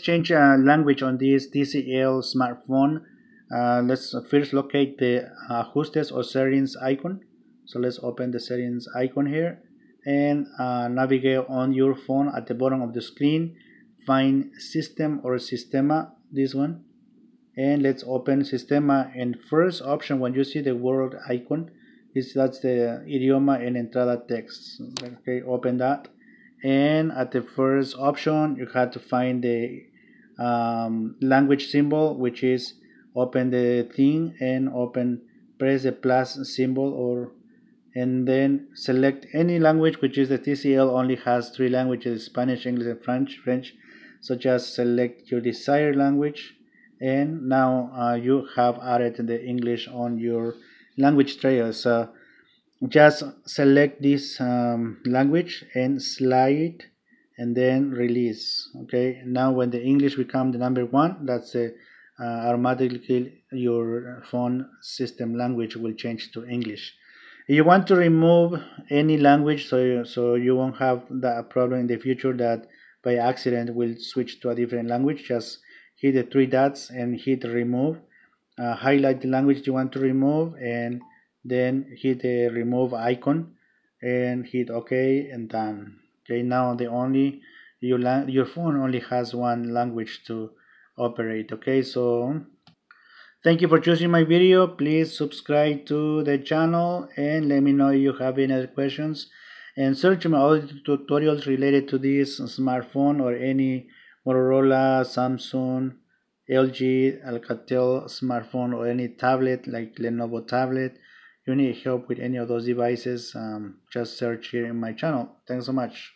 Change language on this TCL smartphone. Let's first locate the ajustes or settings icon. So let's open the settings icon here and navigate on your phone at the bottom of the screen. Find system or sistema, this one, and let's open sistema. And first option when you see the word icon is that's the idioma and entrada text. Okay, open that. And at the first option, you have to find the language symbol, which is open the thing and press the plus symbol, and then select any language, which is the TCL only has 3 languages: Spanish, English, and French. So just select your desired language, and now you have added the English on your language tray. So just select this language and slide and then release. Okay, now when the English become the number 1, that's automatically your phone system language will change to English. You want to remove any language so you won't have that problem in the future that by accident will switch to a different language. Just hit the 3 dots and hit remove, highlight the language you want to remove, and then hit the remove icon and hit OK and done. Okay, now the only your phone only has 1 language to operate. Okay, so thank you for choosing my video. Please subscribe to the channel and let me know if you have any other questions, and search my other tutorials related to this smartphone or any Motorola, Samsung, LG, Alcatel smartphone, or any tablet like Lenovo tablet. You need help with any of those devices, just search here in my channel. Thanks so much.